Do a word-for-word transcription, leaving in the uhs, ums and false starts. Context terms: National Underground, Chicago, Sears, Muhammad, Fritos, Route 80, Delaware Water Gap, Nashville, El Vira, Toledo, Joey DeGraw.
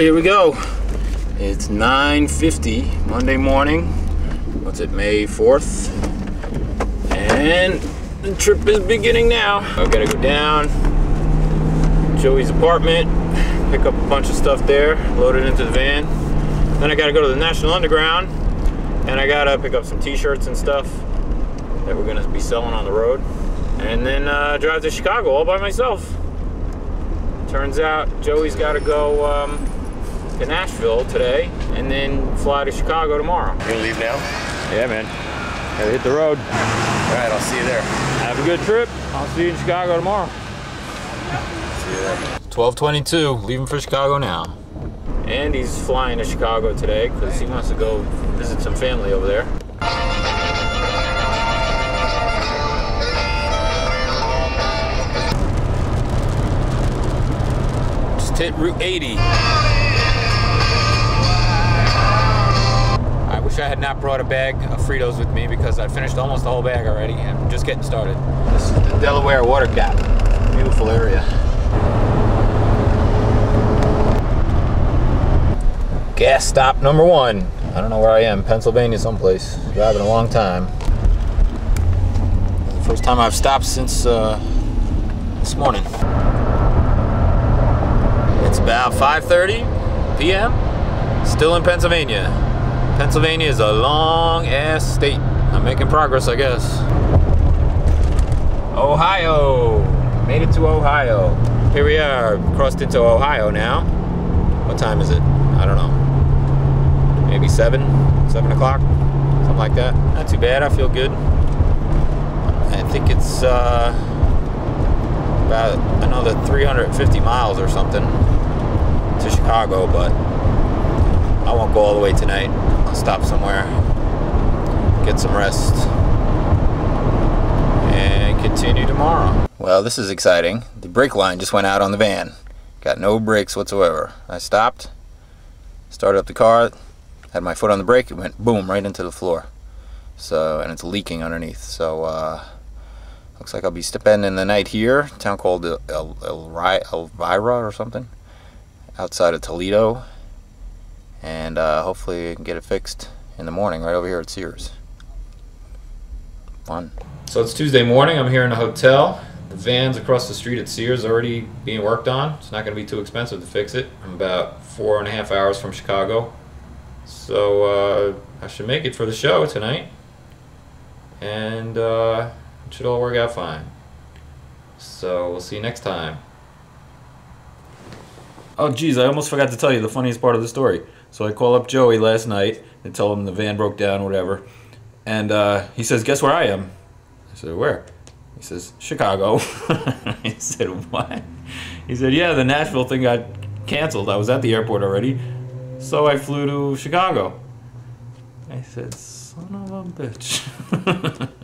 right, here we go. It's nine fifty, Monday morning. What's it, May fourth? And the trip is beginning now. I've got to go down Joey's apartment, pick up a bunch of stuff there, load it into the van. Then I got to go to the National Underground, and I got to pick up some t-shirts and stuff that we're going to be selling on the road. And then uh, drive to Chicago all by myself. Turns out Joey's got to go um, to Nashville today and then fly to Chicago tomorrow. You gonna leave now? Yeah, man. Gotta hit the road. All right, I'll see you there. Have a good trip. I'll see you in Chicago tomorrow. See you there. twelve twenty-two, leaving for Chicago now. And he's flying to Chicago today because he wants to go visit some family over there. Hit Route eighty. I wish I had not brought a bag of Fritos with me because I finished almost the whole bag already and I'm just getting started. This is the Delaware Water Gap. Beautiful area. Gas stop number one. I don't know where I am, Pennsylvania someplace. Driving a long time. The first time I've stopped since uh, this morning. It's about five thirty p m Still in Pennsylvania. Pennsylvania is a long ass state. I'm making progress, I guess. Ohio. Made it to Ohio. Here we are. Crossed into Ohio now. What time is it? I don't know. Maybe seven? Seven o'clock? Something like that. Not too bad. I feel good. I think it's uh, about another three hundred fifty miles or something to Chicago, but I won't go all the way tonight. I'll stop somewhere, get some rest, and continue tomorrow. Well, this is exciting. The brake line just went out on the van. Got no brakes whatsoever. I stopped, started up the car, had my foot on the brake, it went boom right into the floor. So, and it's leaking underneath. So, uh, looks like I'll be spending the night here, a town called El, El, El, El Vira or something, outside of Toledo, and uh, hopefully I can get it fixed in the morning right over here at Sears. Fun. So it's Tuesday morning, I'm here in a hotel. The van's across the street at Sears already being worked on. It's not going to be too expensive to fix it. I'm about four and a half hours from Chicago, so uh, I should make it for the show tonight, and uh, it should all work out fine. So we'll see you next time. Oh geez, I almost forgot to tell you the funniest part of the story. So I call up Joey last night and tell him the van broke down or whatever. And uh, he says, guess where I am? I said, where? He says, Chicago. I said, what? He said, yeah, the Nashville thing got canceled. I was at the airport already. So I flew to Chicago. I said, son of a bitch.